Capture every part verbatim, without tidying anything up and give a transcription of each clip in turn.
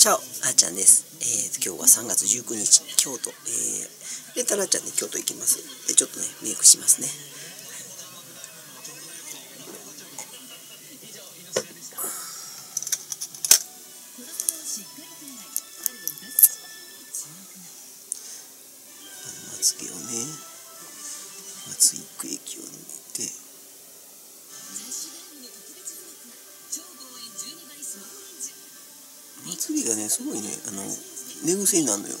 チャオあーちゃんです。えー、今日はさんがつじゅうくにち、京都、えー、レタラーちゃんで京都行きます。でちょっとねメイクしますね。まつ毛をね、まつ育液を塗ってまつ毛がねすごいねあの寝癖になるのよ。やっ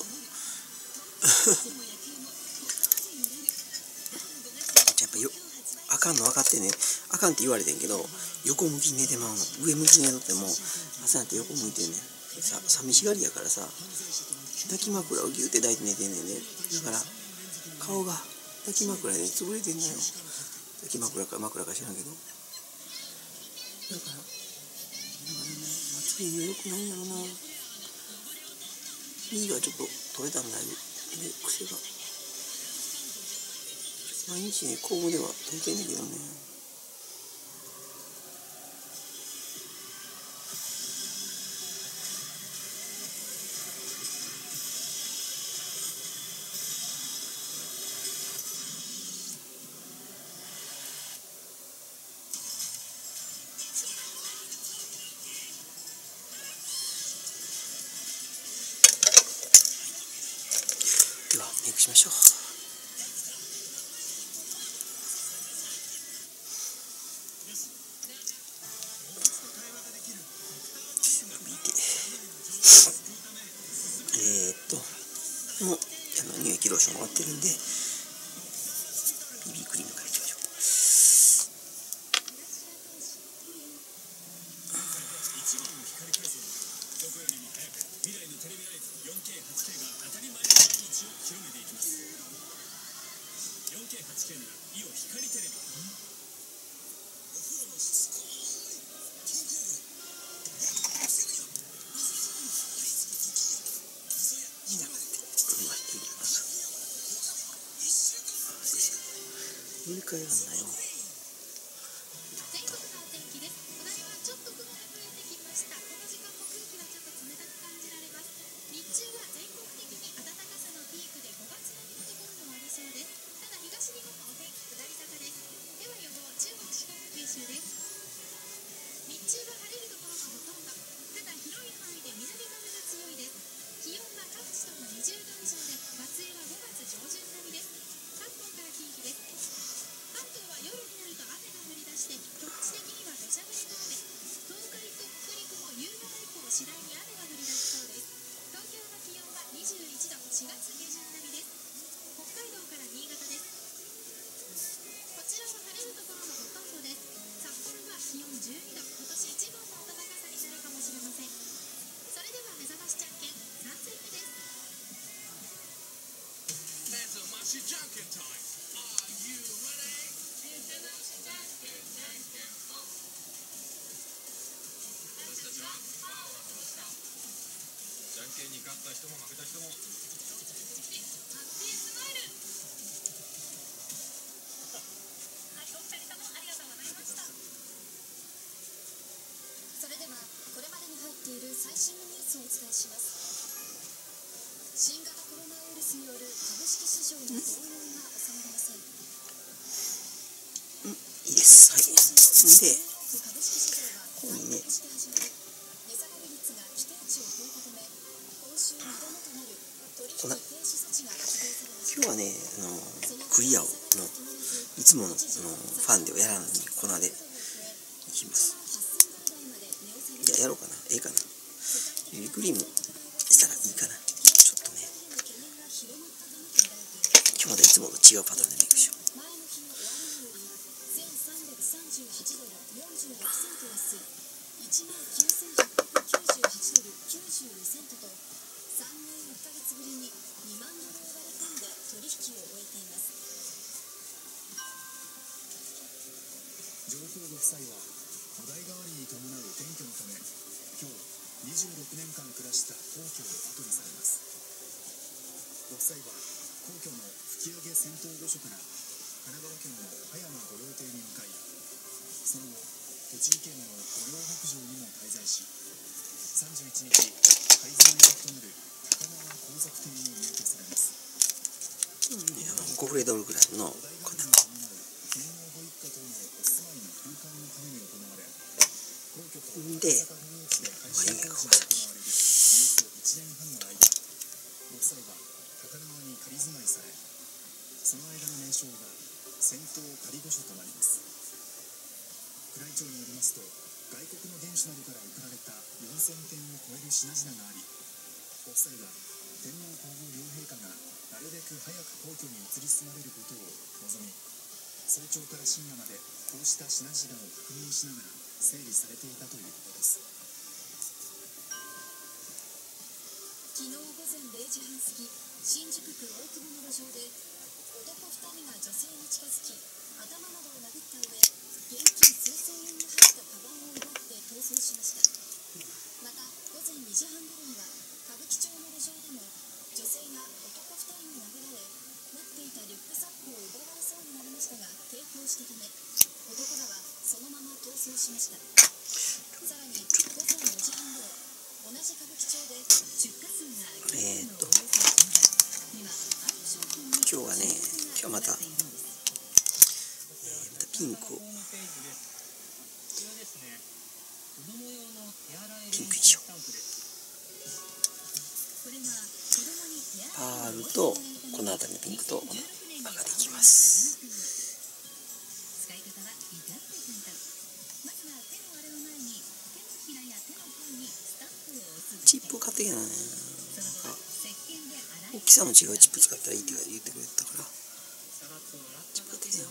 ぱよあかんの分かってね、あかんって言われてんけど横向きに寝てまうの。上向きに寝とっても朝なんて横向いてねさ寂しがりやからさ、抱き枕をギュって抱いて寝てんねんね。だから顔が抱き枕で潰れてんのよ。抱き枕か枕か知らんけど、だからなんかねまつ毛が良くないんやろな。耳がちょっと取れたんだよね。で癖が毎日ね工房では取れてんだけどね。メイクしましょう。えーっともうあの乳液ローション終わってるんで ビービー クリームからいきましょう。よんケーはちケー ならイオ光テレビ。乗り換えらんないよ。Junkin time. Are you ready? Junkinに勝った人も負けた人も。それではこれまでに入っている最新のニュースをお伝えします。新型コロナウイルスによる株式市場の動揺が収まりません。うん、いいです。はい。で、ここにね、値下がり率が規定値を超えたため、今週にどめとなる取引停止措置が発令されました。今日はね、あのクリアをのいつものあのファンデをやらんのに粉でいきます。じゃあやろうかな。ええかな。リクリームしたらいいかな。今日までいつもと違うパターンでメイクしよう。上皇ご夫妻はお代替わりに伴う転居のため今日にじゅうろくねんかん暮らした皇居を後にされます。ご夫妻は皇居の吹上仙洞御所から神奈川県の葉山御用邸に向かい、その後栃木県の御料牧場にも滞在し、さんじゅういちにちごふんぐらいの。で、大きさも違うチップ使ったらいいって言ってくれたからチップ買ってきたよ。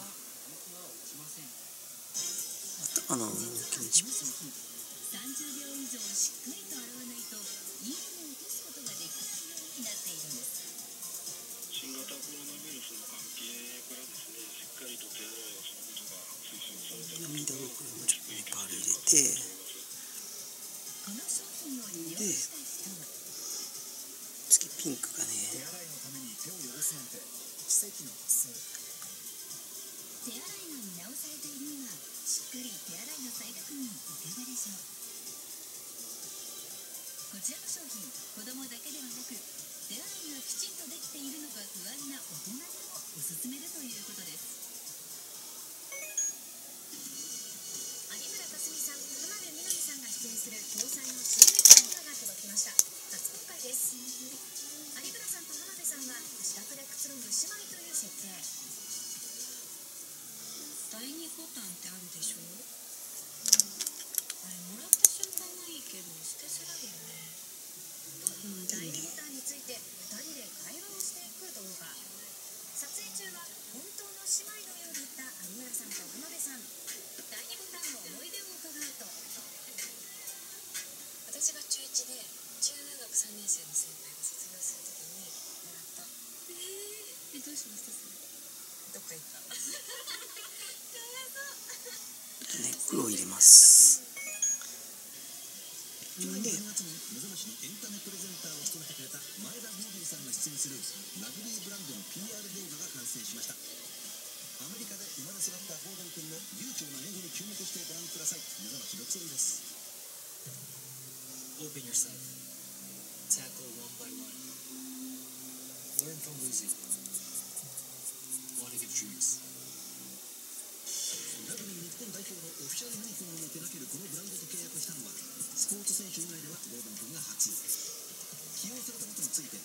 あの大きなチップミドルクルもちょっといっぱい入れてピンクがね、手洗いのために手を汚すなんて奇跡の発想。手洗いが見直されている今、しっかり手洗いの再確認いかがでしょう。こちらの商品、子供だけではなく、手洗いがきちんとできているのか不安な大人にもおすすめだということです。有村架純さん、浜辺美波さんが出演する共催の シーエム 動画が届きました。初公開です。自宅でくつろぐ姉妹という設定。第二ボタンってあるでしょ。あれもらった瞬間はいいけど捨てづらいよね。うん、第二ボタンについて二人で会話をしていく動画。撮影中は本当の姉妹のようだった有村さんと浜辺さん。第二ボタンの思い出を伺うと、私が中いちで中学さんねん生の先輩が卒業するときに。え、どうしましたそれ。どっか行った。かわいそう。ね、黒を入れます。去年しがつに目覚ましにエンタメプレゼンターを務めてくれた前田ホービーさんが出演するラグビーブランドの ピーアール 動画が完成しました。アメリカで生まれ育ったホーデン君の悠長な演技に注目してご覧ください。目覚ましろくせんです。Open yourself. Tackle one by one.Learn from losing. Want to give dreams. ラグビー日本代表のオフィシャルユニフォームを手掛けるこのブランドと契約したのはスポーツ選手以外ではゴードン君が初。起用されたことについて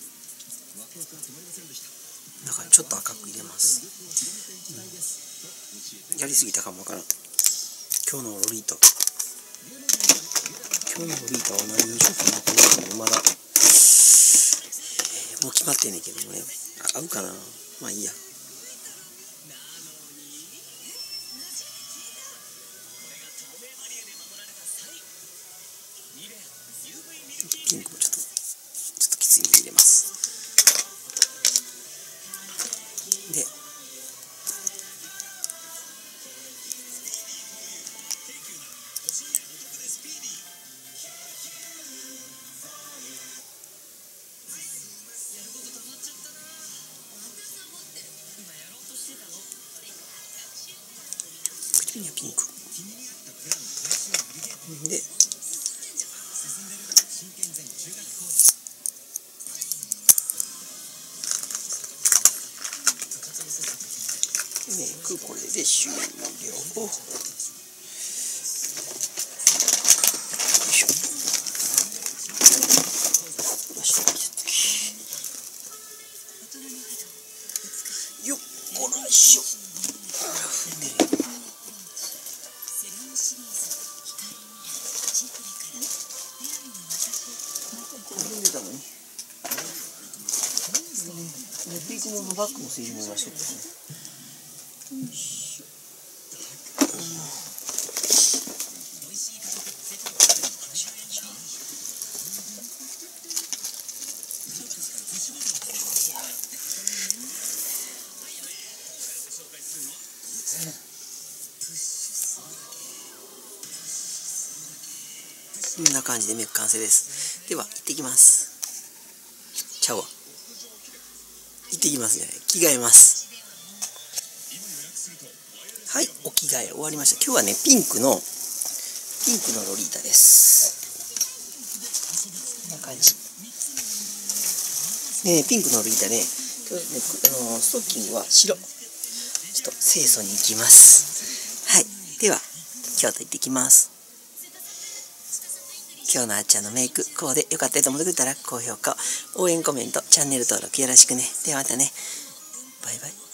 ワクワクが止まりませんでした。だからちょっと赤く入れます。やりすぎたかもわからん。今日のロリート今日のロリートは何にしようかな。このまだもう決まってんねんけどね。あ、合うかな。まあいいや。ピンクもちょっとちょっときついに入れます。で、で、進んでる真剣ゼミ中学コースメイクこれで終了。よいしょ。よっこらしょ。ビーズのバッグも製品を出してますね。よいしょ。こんな感じでメイク完成です。では、行ってきます。ちゃうわ。行ってきますね。着替えます。はい、お着替え終わりました。今日はね、ピンクの、ピンクのロリータです。こんな感じ。ね、ピンクのロリータね、今日ね、あのー、ストッキングは白。ちょっと清楚に行きます。はい、では、京都行ってきます。今日のあっちゃんのメイク、こうでよかったと思ってくれたら高評価、応援コメント、チャンネル登録よろしくね。ではまたね、バイバイ。